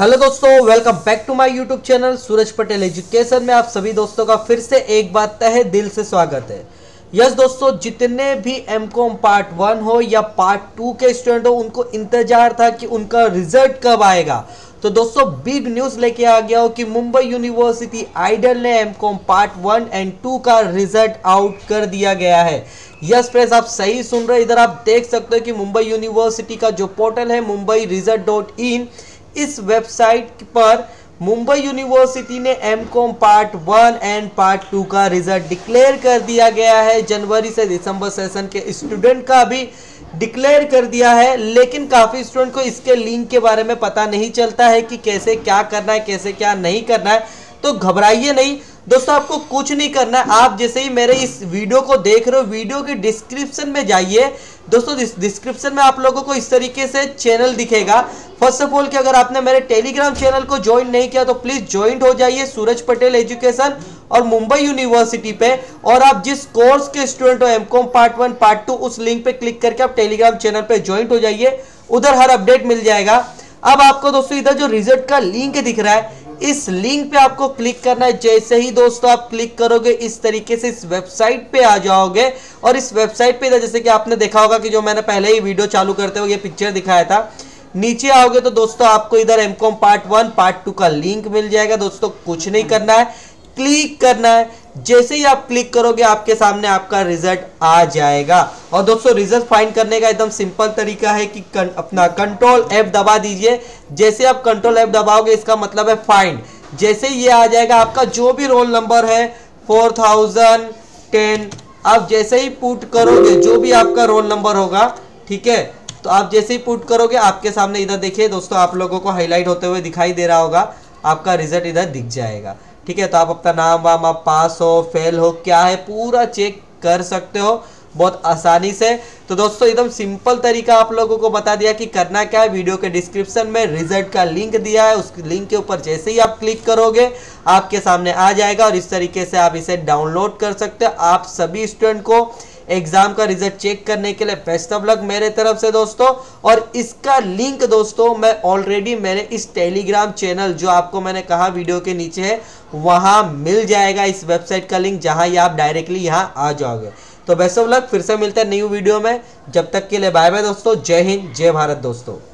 Hello दोस्तों, welcome back to my YouTube channel Suraj Patel education में आप सभी दोस्तों का फिर से एक बार तहे दिल से स्वागत है। यस दोस्तों, जितने भी एम.कॉम पार्ट 1 हो या पार्ट 2 के स्टूडेंट हो, उनको इंतजार था कि उनका रिजल्ट कब आएगा। तो दोस्तों बिग न्यूज़ लेके आ गया हो कि मुंबई यूनिवर्सिटी आइडल ने एम.कॉम पार्ट 1 एंड 2 का रिजल्ट आउट कर दिया गया है। यस फ्रेंड्स, आप सही सुन रहे, इधर आप देख सकते हो कि मुंबई यूनिवर्सिटी का जो पोर्टल है mumbai result.in, इस वेबसाइट पर मुंबई यूनिवर्सिटी ने एम.कॉम पार्ट 1 एंड पार्ट 2 का रिजल्ट डिक्लेयर कर दिया गया है। जनवरी से दिसंबर सेशन के स्टूडेंट का भी डिक्लेयर कर दिया है, लेकिन काफ़ी स्टूडेंट को इसके लिंक के बारे में पता नहीं चलता है कि कैसे क्या करना है, कैसे क्या नहीं करना है। तो घबराइए नहीं दोस्तों, आपको कुछ नहीं करना है। आप जैसे ही मेरे इस वीडियो को देख रहे हो, वीडियो के डिस्क्रिप्शन में जाइए दोस्तों। डिस्क्रिप्शन में आप लोगों को इस तरीके से चैनल दिखेगा। फर्स्ट ऑफ ऑल कि अगर आपने मेरे टेलीग्राम चैनल को ज्वाइन नहीं किया तो प्लीज़ ज्वाइन हो जाइए, सूरज पटेल एजुकेशन और मुंबई यूनिवर्सिटी पे। और आप जिस कोर्स के स्टूडेंट हो एम.कॉम पार्ट 1 पार्ट 2, उस लिंक पे क्लिक करके आप टेलीग्राम चैनल पे ज्वाइन हो जाइए, उधर हर अपडेट मिल जाएगा। अब आपको दोस्तों इधर जो रिजल्ट का लिंक दिख रहा है, इस लिंक पे आपको क्लिक करना है। जैसे ही दोस्तों आप क्लिक करोगे, इस तरीके से इस वेबसाइट पे आ जाओगे। और इस वेबसाइट पे जैसे कि आपने देखा होगा कि जो मैंने पहले ही वीडियो चालू करते हुए ये पिक्चर दिखाया था, नीचे आओगे तो दोस्तों आपको इधर एम.कॉम पार्ट 1 पार्ट 2 का लिंक मिल जाएगा। दोस्तों कुछ नहीं करना है, क्लिक करना है। जैसे ही आप क्लिक करोगे, आपके सामने आपका रिजल्ट आ जाएगा। और दोस्तों रिजल्ट फाइंड करने का एकदम सिंपल तरीका है कि अपना कंट्रोल F दबा दीजिए। जैसे आप कंट्रोल F दबाओगे, इसका मतलब है फाइंड। जैसे ये आ जाएगा, आपका जो भी रोल नंबर है 4010, आप जैसे ही पुट करोगे जो भी आपका रोल नंबर होगा, ठीक है, तो आप जैसे ही पुट करोगे आपके सामने इधर देखिए दोस्तों, आप लोगों को हाईलाइट होते हुए दिखाई दे रहा होगा, आपका रिजल्ट इधर दिख जाएगा। ठीक है, तो आप अपना नाम वाम, आप पास हो फेल हो क्या है, पूरा चेक कर सकते हो बहुत आसानी से। तो दोस्तों एकदम सिंपल तरीका आप लोगों को बता दिया कि करना क्या है। वीडियो के डिस्क्रिप्शन में रिजल्ट का लिंक दिया है, उस लिंक के ऊपर जैसे ही आप क्लिक करोगे आपके सामने आ जाएगा। और इस तरीके से आप इसे डाउनलोड कर सकते हो। आप सभी स्टूडेंट को एग्जाम का रिजल्ट चेक करने के लिए बेस्ट ऑफ लक मेरे तरफ से दोस्तों। और इसका लिंक दोस्तों मैं ऑलरेडी मेरे इस टेलीग्राम चैनल, जो आपको मैंने कहा वीडियो के नीचे है, वहाँ मिल जाएगा। इस वेबसाइट का लिंक, जहाँ ये आप डायरेक्टली यहाँ आ जाओगे। तो बेस्ट ऑफ लक, फिर से मिलते हैं न्यू वीडियो में। जब तक के लिए बाय बाय दोस्तों, जय हिंद जय भारत दोस्तों।